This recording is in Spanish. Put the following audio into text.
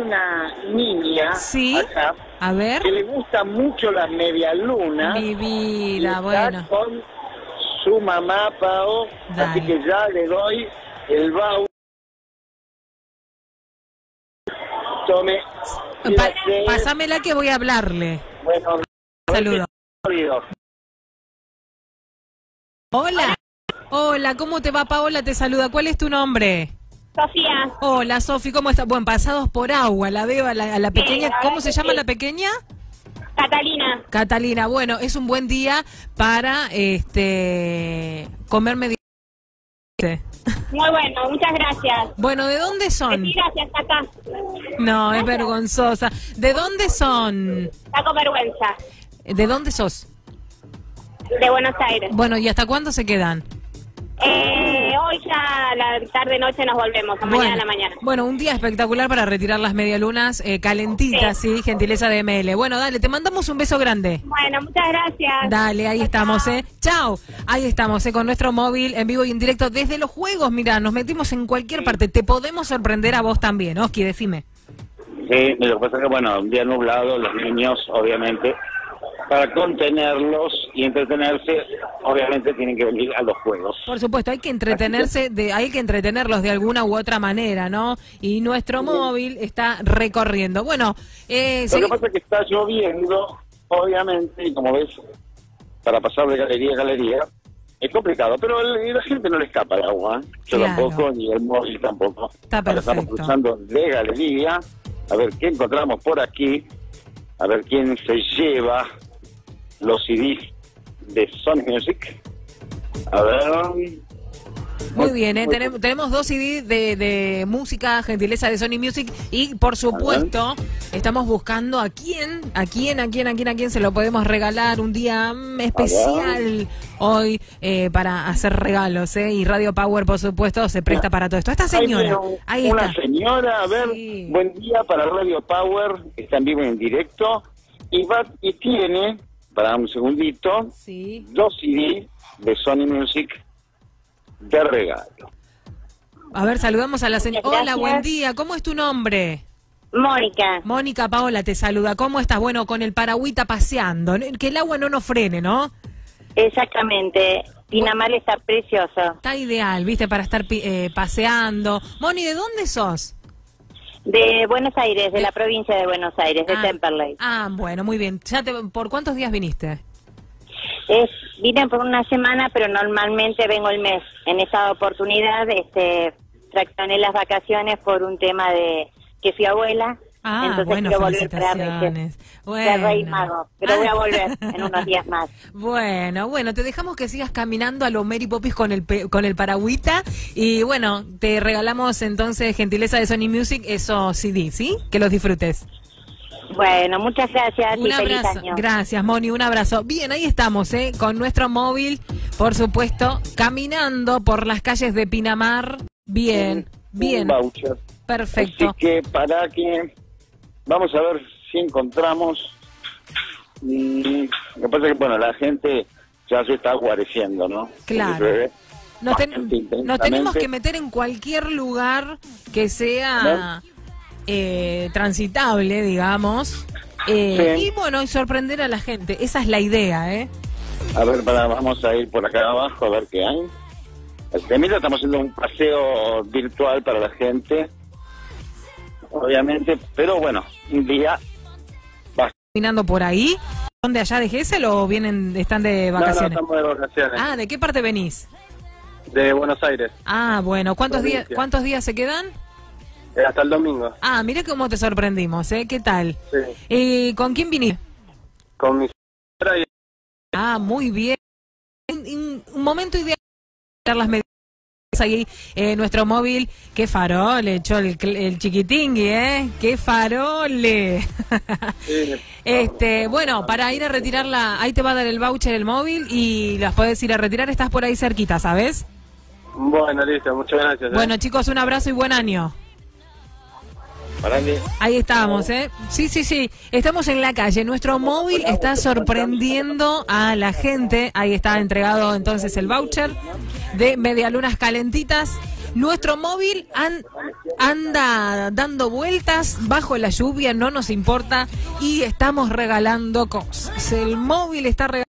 una niña, ¿sí? Acá, a ver, que le gusta mucho las medialunas. Mi vida, bueno. Está con su mamá, Pao. Dale. Así que ya le doy el baúl. Tome. Pásamela que voy a hablarle. Bueno, saludos. Hola. Hola, ¿cómo te va, Paola? Te saluda. ¿Cuál es tu nombre? Sofía. Hola, Sofi, ¿cómo estás? Bueno, pasados por agua, la veo a la pequeña. ¿Cómo se llama la pequeña? Catalina. Catalina, bueno, es un buen día para comer medialunas. Muy bueno, muchas gracias. Bueno, ¿de dónde son? Sí, gracias, acá. No, gracias. Es vergonzosa. ¿De dónde son? Está con vergüenza. ¿De dónde sos? De Buenos Aires. Bueno, ¿y hasta cuándo se quedan? Hoy ya la tarde-noche nos volvemos, a mañana a la mañana. Bueno, un día espectacular para retirar las medialunas calentitas, sí. ¿Sí? Gentileza de ML. Bueno, dale, te mandamos un beso grande. Bueno, muchas gracias. Dale, ahí estamos, ¿eh? Chao. Ahí estamos, con nuestro móvil en vivo y en directo desde los juegos. Mirá, nos metimos en cualquier parte. Te podemos sorprender a vos también, Osqui, decime. Sí, lo que pasa es que, bueno, un día nublado, los niños, obviamente... Para contenerlos y entretenerse, obviamente tienen que venir a los juegos. Por supuesto, hay que entretenerse, hay que entretenerlos de alguna u otra manera, ¿no? Y nuestro móvil está recorriendo. Bueno, lo que pasa es que está lloviendo, obviamente, y como ves, para pasar de galería a galería es complicado, pero la gente no le escapa al agua, yo tampoco, ni el móvil tampoco. Está perfecto. Ahora estamos cruzando de galería, a ver qué encontramos por aquí, a ver quién se lleva los CDs de Sony Music. A ver... Muy bien, tenemos dos CDs de música, gentileza de Sony Music, y por supuesto estamos buscando a quién se lo podemos regalar un día especial hoy para hacer regalos, y Radio Power, por supuesto, se presta para todo esto. Esta señora, ahí está. Una señora, a ver, sí. Buen día para Radio Power, está en vivo y en directo, y tiene, para un segundito, sí, dos CDs de Sony Music de regalo. A ver, saludamos a la señora. Hola, buen día. ¿Cómo es tu nombre? Mónica. Mónica, Paola te saluda. ¿Cómo estás? Bueno, con el paragüita paseando. Que el agua no nos frene, ¿no? Exactamente. Pinamar está precioso. Está ideal, ¿viste? Para estar paseando. Moni, ¿de dónde sos? De Buenos Aires, de la provincia de Buenos Aires, de Temperley. Ah, bueno, muy bien. Ya ¿por cuántos días viniste? Vine por una semana, pero normalmente vengo el mes. En esa oportunidad fraccioné las vacaciones por un tema de que fui abuela. Ah, entonces bueno, quiero volver para Reyes. Bueno. Rey Mago, pero voy a volver en unos días más. Bueno, te dejamos que sigas caminando a los Mary Poppies con el paragüita. Y bueno, te regalamos entonces, gentileza de Sony Music, esos CD, ¿sí? Que los disfrutes. Bueno, muchas gracias. Un abrazo. Gracias, Moni, un abrazo. Bien, ahí estamos, con nuestro móvil, por supuesto, caminando por las calles de Pinamar. Bien, bien. Un voucher. Perfecto. Así que para que... Vamos a ver si encontramos... Lo que pasa es que, bueno, la gente ya se está guareciendo, ¿no? Claro. Nos tenemos que meter en cualquier lugar que sea... ¿No? Transitable, digamos, sí. Y bueno, y sorprender a la gente, esa es la idea, A ver, vamos a ir por acá abajo a ver qué hay. Mira, estamos haciendo un paseo virtual para la gente, obviamente, pero bueno, un día vas caminando por ahí. ¿Son de allá de Gésel o están de vacaciones? No, estamos de vacaciones. Ah, ¿de qué parte venís? De Buenos Aires. Ah, bueno, ¿cuántos días se quedan? Hasta el domingo. Ah, mira cómo te sorprendimos, ¿Qué tal? Sí. ¿Y con quién viniste? Con mi señora. Ah, muy bien. Un momento ideal para las medidas ahí. Nuestro móvil, qué farol echó el chiquitingui, Qué farole. Sí. Bueno, para ir a retirarla, ahí te va a dar el voucher el móvil y las podés ir a retirar. Estás por ahí cerquita, ¿sabes? Bueno, listo, muchas gracias. Bueno, chicos, un abrazo y buen año. Ahí estamos, sí, estamos en la calle, nuestro móvil está sorprendiendo a la gente. Ahí está entregado entonces el voucher de medialunas calentitas Nuestro móvil anda dando vueltas bajo la lluvia, no nos importa, y estamos regalando cosas. El móvil está regalando.